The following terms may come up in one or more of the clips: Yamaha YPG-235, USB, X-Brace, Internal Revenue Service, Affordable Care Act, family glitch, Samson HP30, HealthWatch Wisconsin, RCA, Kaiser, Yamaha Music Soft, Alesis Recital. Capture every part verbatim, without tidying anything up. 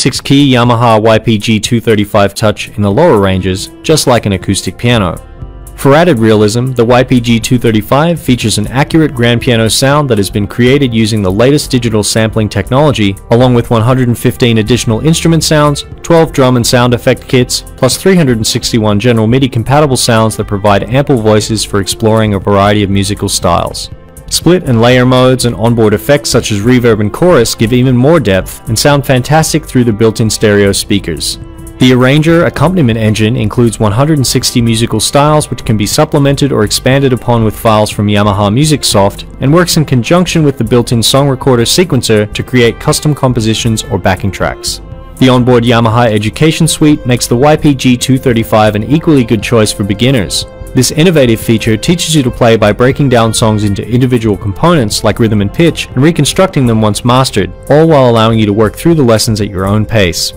six key Yamaha Y P G two thirty-five touch in the lower ranges, just like an acoustic piano. For added realism, the Y P G two thirty-five features an accurate grand piano sound that has been created using the latest digital sampling technology, along with one hundred fifteen additional instrument sounds, twelve drum and sound effect kits, plus three hundred sixty-one general MIDI-compatible sounds that provide ample voices for exploring a variety of musical styles. Split and layer modes and onboard effects such as reverb and chorus give even more depth and sound fantastic through the built-in stereo speakers. The Arranger accompaniment engine includes one hundred sixty musical styles which can be supplemented or expanded upon with files from Yamaha Music Soft, and works in conjunction with the built-in song recorder sequencer to create custom compositions or backing tracks. The onboard Yamaha Education Suite makes the Y P G two thirty-five an equally good choice for beginners. This innovative feature teaches you to play by breaking down songs into individual components like rhythm and pitch and reconstructing them once mastered, all while allowing you to work through the lessons at your own pace.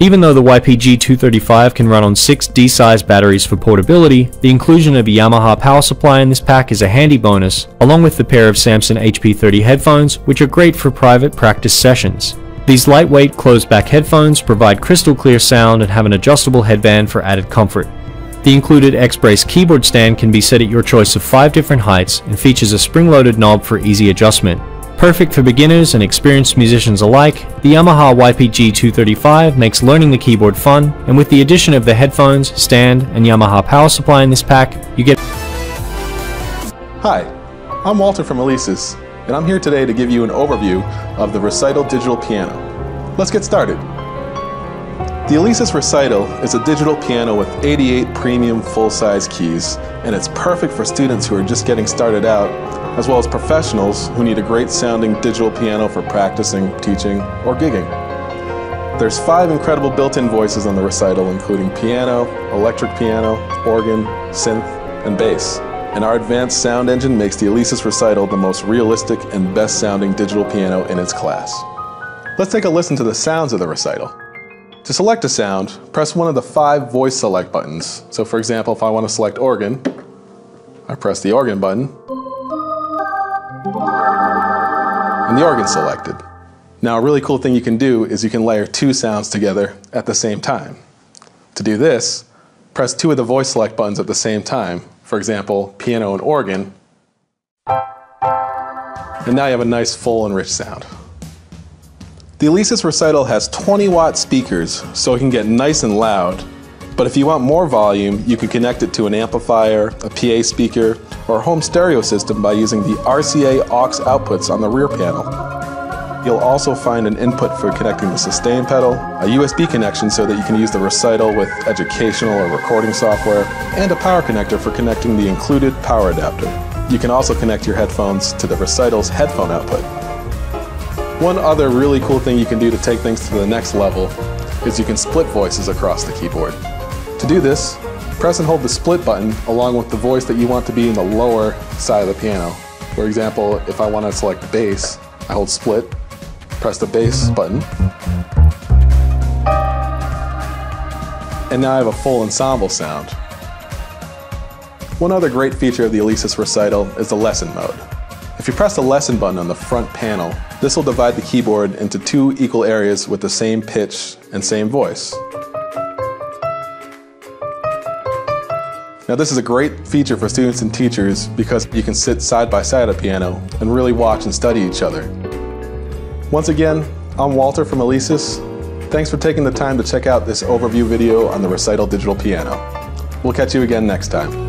Even though the Y P G two thirty-five can run on six D-size batteries for portability, the inclusion of a Yamaha power supply in this pack is a handy bonus, along with the pair of Samson H P thirty headphones, which are great for private practice sessions. These lightweight closed-back headphones provide crystal clear sound and have an adjustable headband for added comfort. The included X-Brace keyboard stand can be set at your choice of five different heights and features a spring-loaded knob for easy adjustment. Perfect for beginners and experienced musicians alike, the Yamaha Y P G two thirty-five makes learning the keyboard fun, and with the addition of the headphones, stand, and Yamaha power supply in this pack, you get... Hi, I'm Walter from Alesis, and I'm here today to give you an overview of the Recital digital piano. Let's get started. The Alesis Recital is a digital piano with eighty-eight premium full-size keys, and it's perfect for students who are just getting started out, as well as professionals who need a great sounding digital piano for practicing, teaching, or gigging. There's five incredible built-in voices on the Recital, including piano, electric piano, organ, synth, and bass. And our advanced sound engine makes the Alesis Recital the most realistic and best sounding digital piano in its class. Let's take a listen to the sounds of the Recital. To select a sound, press one of the five voice select buttons. So for example, if I want to select organ, I press the organ button, and the organ's selected. Now, a really cool thing you can do is you can layer two sounds together at the same time. To do this, press two of the voice select buttons at the same time. For example, piano and organ. And now you have a nice full and rich sound. The Alesis Recital has twenty watt speakers, so it can get nice and loud. But if you want more volume, you can connect it to an amplifier, a P A speaker, or a home stereo system by using the R C A aux outputs on the rear panel. You'll also find an input for connecting the sustain pedal, a U S B connection so that you can use the Recital with educational or recording software, and a power connector for connecting the included power adapter. You can also connect your headphones to the Recital's headphone output. One other really cool thing you can do to take things to the next level is you can split voices across the keyboard. To do this, press and hold the split button along with the voice that you want to be in the lower side of the piano. For example, if I want to select the bass, I hold split, press the bass button, and now I have a full ensemble sound. One other great feature of the Alesis Recital is the lesson mode. If you press the lesson button on the front panel, this will divide the keyboard into two equal areas with the same pitch and same voice. Now, this is a great feature for students and teachers because you can sit side by side at a piano and really watch and study each other. Once again, I'm Walter from Alesis. Thanks for taking the time to check out this overview video on the Recital digital piano. We'll catch you again next time.